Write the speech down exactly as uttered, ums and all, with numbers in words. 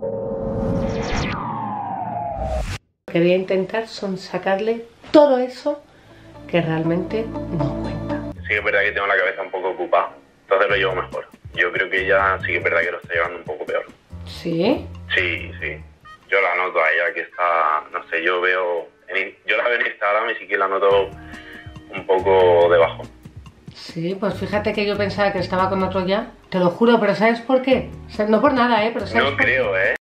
Lo que voy a intentar son sacarle todo eso que realmente nos cuenta. Sí que es verdad que tengo la cabeza un poco ocupada, entonces lo llevo mejor. Yo creo que ella sí que es verdad que lo está llevando un poco peor. ¿Sí? Sí, sí. Yo la noto a ella que está, no sé, yo veo... Yo la veo en Instagram y sí que la noto un poco debajo. Sí, pues fíjate que yo pensaba que estaba con otro ya. Te lo juro, pero ¿sabes por qué? O sea, no por nada, ¿eh? Pero ¿sabes no por creo, qué? ¿Eh?